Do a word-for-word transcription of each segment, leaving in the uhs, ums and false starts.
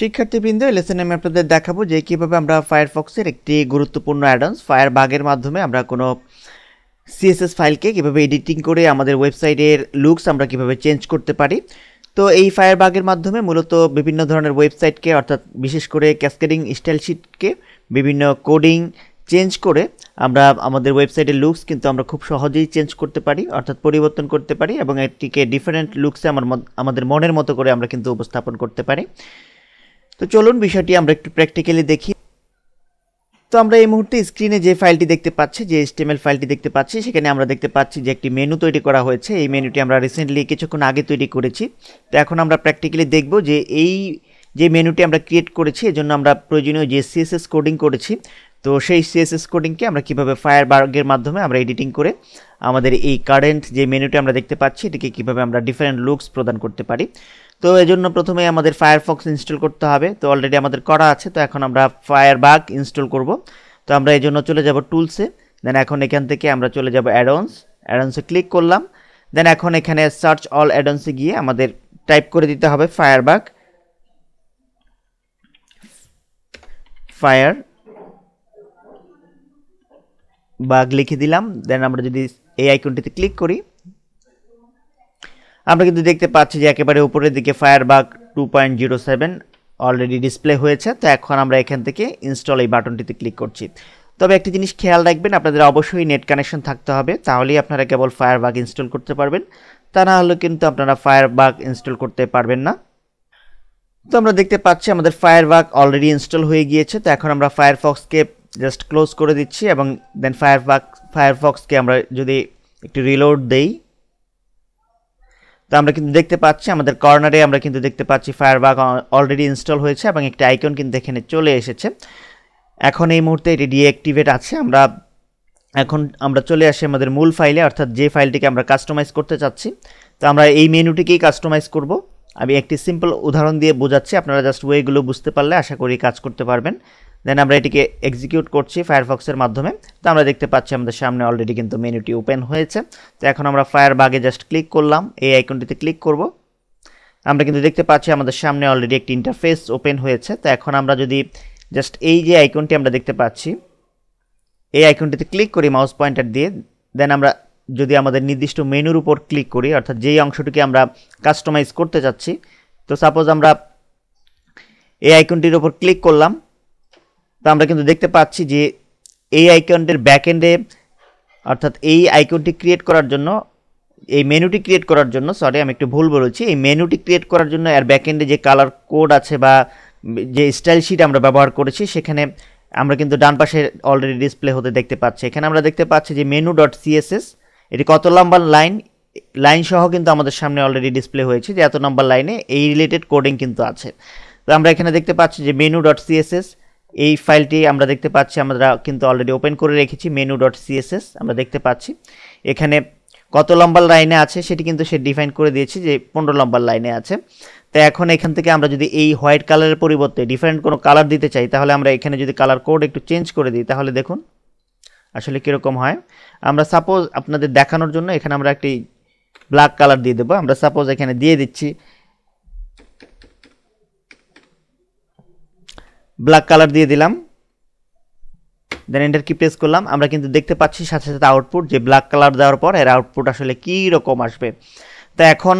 শিক্ষার্থীবৃন্দ এই লেসনে আমি আপনাদের দেখাবো যে কিভাবে আমরা ফায়ারফক্সের একটি গুরুত্বপূর্ণ অ্যাডনস ফায়ারবাগের মাধ্যমে আমরা কোনো সিএসএস ফাইলকে কিভাবে এডিটিং করে আমাদের ওয়েবসাইটের লুকস আমরা কিভাবে চেঞ্জ করতে পারি। তো এই ফায়ারবাগের মাধ্যমে মূলত বিভিন্ন ধরনের ওয়েবসাইটকে অর্থাৎ বিশেষ করে ক্যাসকেডিং স্টাইল শিটকে বিভিন্ন কোডিং চেঞ্জ করে আমরা আমাদের ওয়েবসাইটের লুকস কিন্তু আমরা খুব সহজেই চেঞ্জ করতে পারি অর্থাৎ পরিবর্তন করতে পারি এবং এটিকে ডিফারেন্ট লুকসে আমার আমাদের মনের মতো করে আমরা কিন্তু উপস্থাপন করতে পারি। তো চলুন বিষয়টি আমরা একটু প্র্যাকটিক্যালি দেখি। তো আমরা এই মুহূর্তে স্ক্রিনে যে ফাইলটি দেখতে পাচ্ছি যে এইচটিএমএল ফাইলটি দেখতে পাচ্ছি সেখানে আমরা দেখতে পাচ্ছি যে একটি মেনু তৈরি করা হয়েছে। এই মেনুটি আমরা রিসেন্টলি কিছুক্ষণ আগে তৈরি করেছি। তো এখন আমরা প্র্যাকটিক্যালি দেখব যে এই যে মেনুটি আমরা ক্রিয়েট করেছি এজন্য আমরা প্রয়োজনীয় যে সিএসএস কোডিং করেছি তো সেই সিএসএস কোডিংকে আমরা কীভাবে ফায়ারবাগের মাধ্যমে আমরা এডিটিং করে আমাদের এই কারেন্ট যে মেনুটি আমরা দেখতে পাচ্ছি এটিকে কীভাবে আমরা ডিফারেন্ট লুকস প্রদান করতে পারি। তো এই জন্য প্রথমে আমাদের ফায়ারফক্স ইনস্টল করতে হবে। তো অলরেডি আমাদের করা আছে। তো এখন আমরা ফায়ারবাগ ইনস্টল করব। তো আমরা এই জন্য চলে যাব টুলসে, দেন এখন এখান থেকে আমরা চলে যাব অ্যাডন্স, অ্যাডন্সে ক্লিক করলাম, দেন এখন এখানে সার্চ অল অ্যাডন্সে গিয়ে আমাদের টাইপ করে দিতে হবে ফায়ারবাগ ফায়ার বাগ লিখে দিলাম। দেন আমরা যদি এই আইকনটিতে ক্লিক করি আমরা কিন্তু দেখতে পাচ্ছি যে একেবারে উপরের দিকে Firebug two point zero seven already display হয়েছে। তো এখন আমরা এখান থেকে ইনস্টল এই বাটনটিতে ক্লিক করছি। তবে একটি জিনিস খেয়াল রাখবেন, আপনাদের অবশ্যই নেট কানেকশন থাকতে হবে, তাহলেই আপনারা কেবল ফায়ারবাগ ইনস্টল করতে পারবেন, তা না হলে কিন্তু আপনারা ফায়ারবাগ ইনস্টল করতে পারবেন না। তো আমরা দেখতে পাচ্ছি আমাদের ফায়ারবাগ অলরেডি ইনস্টল হয়ে গিয়েছে। তো এখন আমরা ফায়ারফক্সকে জাস্ট ক্লোজ করে দিচ্ছি এবং দেন ফায়ারবাগ ফায়ারফক্সকে আমরা যদি একটু রিলোড দেই তো আমরা কিন্তু দেখতে পাচ্ছি আমাদের কর্নারে আমরা কিন্তু দেখতে পাচ্ছি ফায়ারবাগ অলরেডি ইনস্টল হয়েছে এবং একটা আইকন কিন্তু এখানে চলে এসেছে। এখন এই মুহূর্তে এটি ডিঅ্যাক্টিভেট আছে। আমরা এখন আমরা চলে আসি আমাদের মূল ফাইলে অর্থাৎ যে ফাইলটিকে আমরা কাস্টমাইজ করতে চাচ্ছি। তো আমরা এই মেনুটিকেই কাস্টমাইজ করব। আমি একটি সিম্পল উদাহরণ দিয়ে বোঝাচ্ছি, আপনারা জাস্ট ওয়েগুলো বুঝতে পারলে আশা করি কাজ করতে পারবেন। দেন আমরা এটিকে এক্সিকিউট করছি ফায়ারফক্সের মাধ্যমে। তো আমরা দেখতে পাচ্ছি আমাদের সামনে অলরেডি কিন্তু মেনুটি ওপেন হয়েছে। তো এখন আমরা ফায়ারবাগে জাস্ট ক্লিক করলাম, এই আইকনটিতে ক্লিক করব, আমরা কিন্তু দেখতে পাচ্ছি আমাদের সামনে অলরেডি একটি ইন্টারফেস ওপেন হয়েছে। তো এখন আমরা যদি জাস্ট এই যে আইকনটি আমরা দেখতে পাচ্ছি এই আইকনটিতে ক্লিক করি মাউস পয়েন্টার দিয়ে, দেন আমরা যদি আমাদের নির্দিষ্ট মেনুর উপর ক্লিক করি অর্থাৎ যেই অংশটিকে আমরা কাস্টমাইজ করতে চাচ্ছি, তো সাপোজ আমরা এই আইকনটির উপর ক্লিক করলাম, তো আমরা কিন্তু দেখতে পাচ্ছি যে এই আইকনটির ব্যাকএন্ডে অর্থাৎ এই আইকনটি ক্রিয়েট করার জন্য এই মেনুটি ক্রিয়েট করার জন্য সরি আমি একটু ভুল বলেছি এই মেনুটি ক্রিয়েট করার জন্য আর ব্যাকএন্ডে যে কালার কোড আছে বা যে স্টাইল শিট আমরা ব্যবহার করেছি সেখানে আমরা কিন্তু ডান পাশে অলরেডি ডিসপ্লে হতে দেখতে পাচ্ছি। এখানে আমরা দেখতে পাচ্ছি যে মেনু ডট সিএসএস, এটি কত লম্বা লাইন লাইন সহ কিন্তু আমাদের সামনে অলরেডি ডিসপ্লে হয়েছে যে এত নম্বর লাইনে এই রিলেটেড কোডিং কিন্তু আছে। তো আমরা এখানে দেখতে পাচ্ছি যে মেনু ডট সিএসএস এই ফাইলটি আমরা দেখতে পাচ্ছি আমরা কিন্তু অলরেডি ওপেন করে রেখেছি। মেনু ডট সিএসএস আমরা দেখতে পাচ্ছি এখানে কত লম্বা লাইনে আছে সেটি কিন্তু সে ডিফাইন করে দিয়েছে যে পনেরো লম্বা লাইনে আছে। তো এখন এখান থেকে আমরা যদি এই হোয়াইট কালারের পরিবর্তে ডিফারেন্ট কোনো কালার দিতে চাই তাহলে আমরা এখানে যদি কালার কোড একটু চেঞ্জ করে দিই তাহলে দেখুন আসলে কীরকম হয়। আমরা সাপোজ আপনাদের দেখানোর জন্য এখানে আমরা একটি ব্ল্যাক কালার দিয়ে দেবো। আমরা সাপোজ এখানে দিয়ে দিচ্ছি ব্ল্যাক কালার দিয়ে দিলাম, দেন এন্টার কি প্রেস করলাম, আমরা কিন্তু দেখতে পাচ্ছি সাথে সাথে আউটপুট যে ব্ল্যাক কালার দেওয়ার পর এর আউটপুট আসলে কী রকম আসবে। তা এখন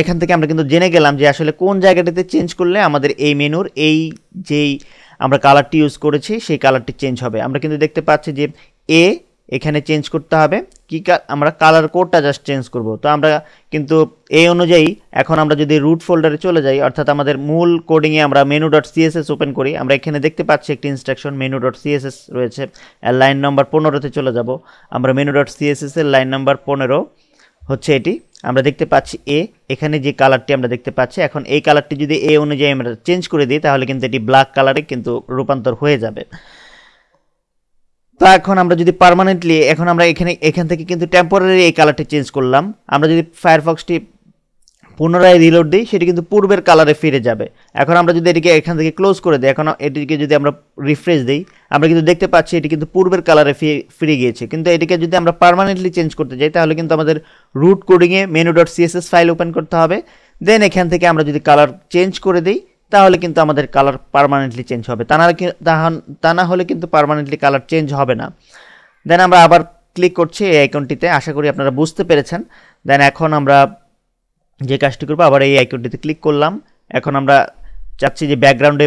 এখান থেকে আমরা কিন্তু জেনে গেলাম যে আসলে কোন জায়গাটাতে চেঞ্জ করলে আমাদের এই মেনুর এই যেই আমরা কালারটি ইউজ করেছি সেই কালারটি চেঞ্জ হবে। আমরা কিন্তু দেখতে পাচ্ছি যে এ এখানে চেঞ্জ করতে হবে কি আমরা কালার কোডটা জাস্ট চেঞ্জ করব। তো আমরা কিন্তু এই অনুযায়ী এখন আমরা যদি রুট ফোল্ডারে চলে যাই অর্থাৎ আমাদের মূল কোডিংয়ে আমরা মেনু ডট সিএসএস ওপেন করি, আমরা এখানে দেখতে পাচ্ছি একটি ইনস্ট্রাকশন মেনু ডট সিএসএস রয়েছে। লাইন নাম্বার পনেরোতে চলে যাব, আমরা মেনু ডট সিএসএসের লাইন নাম্বার পনেরো হচ্ছে এটি। আমরা দেখতে পাচ্ছি এ এখানে যে কালারটি আমরা দেখতে পাচ্ছি এখন এই কালারটি যদি এ অনুযায়ী আমরা চেঞ্জ করে দিই তাহলে কিন্তু এটি ব্ল্যাক কালারে কিন্তু রূপান্তর হয়ে যাবে। তো এখন আমরা যদি পার্মানেন্টলি এখন আমরা এখানে এখান থেকে কিন্তু টেম্পোরারি এই কালারটি চেঞ্জ করলাম, আমরা যদি ফায়ারফক্সটি পুনরায় রিলোড দিই সেটি কিন্তু পূর্বের কালারে ফিরে যাবে। এখন আমরা যদি এটিকে এখান থেকে ক্লোজ করে দিই, এখন এটিকে যদি আমরা রিফ্রেশ দিই আমরা কিন্তু দেখতে পাচ্ছি এটি কিন্তু পূর্বের কালারে ফিরে গিয়েছে। কিন্তু এটিকে যদি আমরা পার্মানেন্টলি চেঞ্জ করতে চাই তাহলে কিন্তু আমাদের রুট কোডিংয়ে menu dot CSS file open করতে হবে, দেন এখান থেকে আমরা যদি কালার চেঞ্জ করে দিই তাহলে কিন্তু আমাদের কালার পার্মানেন্টলি চেঞ্জ হবে। তা না তা না হলে কিন্তু পার্মানেন্টলি কালার চেঞ্জ হবে না। দেন আমরা আবার ক্লিক করছি এই আইকনটিতে, আশা করি আপনারা বুঝতে পেরেছেন। দেন এখন আমরা যে কাজটি করবো, আবার এই আইকনটিতে ক্লিক করলাম। এখন আমরা চাচ্ছি যে ব্যাকগ্রাউন্ডে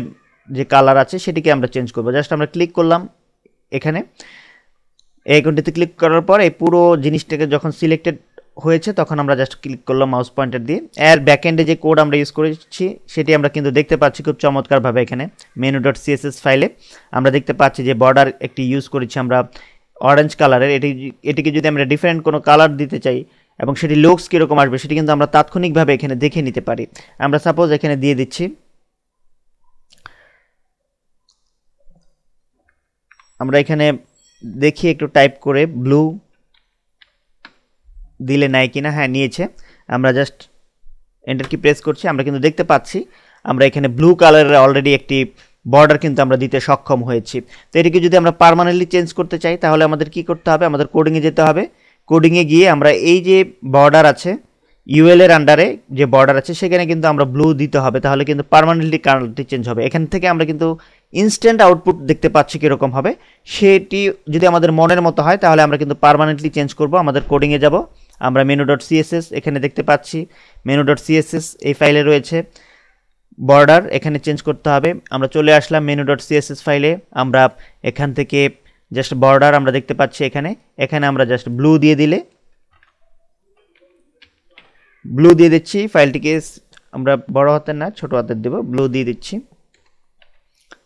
যে কালার আছে সেটিকে আমরা চেঞ্জ করবো। জাস্ট আমরা ক্লিক করলাম এখানে, এই আইকনটিতে ক্লিক করার পর এই পুরো জিনিসটাকে যখন সিলেক্টেড হয়েছে তখন আমরা জাস্ট ক্লিক করলাম মাউস পয়েন্টার দিয়ে। এর ব্যাকএন্ডে যে কোড আমরা ইউজ করেছি সেটি আমরা কিন্তু দেখতে পাচ্ছি খুব চমৎকারভাবে। এখানে মেনু ডট সিএসএস ফাইলে আমরা দেখতে পাচ্ছি যে বর্ডার একটি ইউজ করেছি আমরা অরেঞ্জ কালারের। এটি এটিকে যদি আমরা ডিফারেন্ট কোনো কালার দিতে চাই এবং সেটি লুকস কীরকম আসবে সেটি কিন্তু আমরা তাৎক্ষণিকভাবে এখানে দেখে নিতে পারি। আমরা সাপোজ এখানে দিয়ে দিচ্ছি, আমরা এখানে দেখি একটু টাইপ করে ব্লু দিলে নাই কিনা, হ্যাঁ নিয়েছে। আমরা জাস্ট এন্টার কি প্রেস করছি, আমরা কিন্তু দেখতে পাচ্ছি আমরা এখানে ব্লু কালারের অলরেডি একটি বর্ডার কিন্তু আমরা দিতে সক্ষম হয়েছি। তো এটিকে যদি আমরা পার্মানেন্টলি চেঞ্জ করতে চাই তাহলে আমাদের কি করতে হবে, আমাদের কোডিংয়ে যেতে হবে। কোডিংয়ে গিয়ে আমরা এই যে বর্ডার আছে ইউএল এর আন্ডারে যে বর্ডার আছে সেখানে কিন্তু আমরা ব্লু দিতে হবে, তাহলে কিন্তু পার্মানেন্টলি কালারটি চেঞ্জ হবে। এখান থেকে আমরা কিন্তু ইনস্ট্যান্ট আউটপুট দেখতে পাচ্ছি কীরকম হবে, সেটি যদি আমাদের মনের মতো হয় তাহলে আমরা কিন্তু পার্মানেন্টলি চেঞ্জ করব। আমাদের কোডিংয়ে যাব, আমরা মেনু ডট সিএসএস এখানে দেখতে পাচ্ছি, মেনু ডট সিএসএস এই ফাইলে রয়েছে বর্ডার, এখানে চেঞ্জ করতে হবে। আমরা চলে আসলাম মেনু ডট সিএসএস ফাইলে, আমরা এখান থেকে জাস্ট বর্ডার আমরা দেখতে পাচ্ছি এখানে, এখানে আমরা জাস্ট ব্লু দিয়ে দিলে ব্লু দিয়ে দিচ্ছি। ফাইলটিকে আমরা বড় হাতের না ছোটো হাতের দেব, ব্লু দিয়ে দিচ্ছি।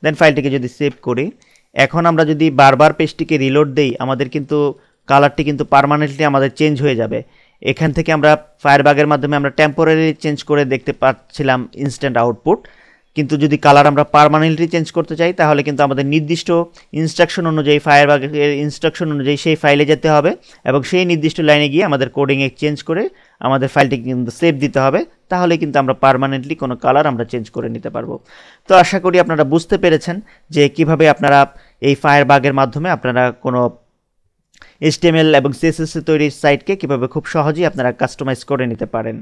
দেন ফাইলটিকে যদি সেভ করি, এখন আমরা যদি বারবার পেজটিকে রিলোড দেই আমাদের কিন্তু কালারটি কিন্তু পার্মানেন্টলি আমাদের চেঞ্জ হয়ে যাবে। এখান থেকে আমরা ফায়ারবাগের মাধ্যমে আমরা টেম্পোরারি চেঞ্জ করে দেখতে পাচ্ছিলাম ইনস্ট্যান্ট আউটপুট, কিন্তু যদি কালার আমরা পার্মানেন্টলি চেঞ্জ করতে চাই তাহলে কিন্তু আমাদের নির্দিষ্ট ইনস্ট্রাকশন অনুযায়ী ফায়ারবাগের ইনস্ট্রাকশন অনুযায়ী সেই ফাইলে যেতে হবে এবং সেই নির্দিষ্ট লাইনে গিয়ে আমাদের কোডিংয়ে চেঞ্জ করে আমাদের ফাইলটিকে কিন্তু সেভ দিতে হবে, তাহলে কিন্তু আমরা পার্মানেন্টলি কোনো কালার আমরা চেঞ্জ করে নিতে পারবো। তো আশা করি আপনারা বুঝতে পেরেছেন যে কিভাবে আপনারা এই ফায়ারবাগের মাধ্যমে আপনারা কোনো এইচটিএমএল এবং সিএসএস তৈরি সাইটকে কীভাবে খুব সহজেই আপনারা কাস্টমাইজ করে নিতে পারেন।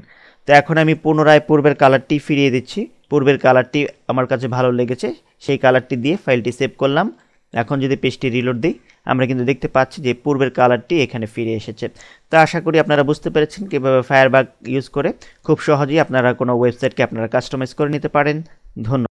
তো এখন আমি পুনরায় পূর্বের কালারটি ফিরিয়ে দিচ্ছি, পূর্বের কালারটি আমার কাছে ভালো লেগেছে সেই কালারটি দিয়ে ফাইলটি সেভ করলাম। এখন যদি পেজটি রিলোড দিই আমরা কিন্তু দেখতে পাচ্ছি যে পূর্বের কালারটি এখানে ফিরে এসেছে। তো আশা করি আপনারা বুঝতে পেরেছেন কীভাবে ফায়ারবাগ ইউজ করে খুব সহজেই আপনারা কোনো ওয়েবসাইটকে আপনারা কাস্টমাইজ করে নিতে পারেন। ধন্যবাদ।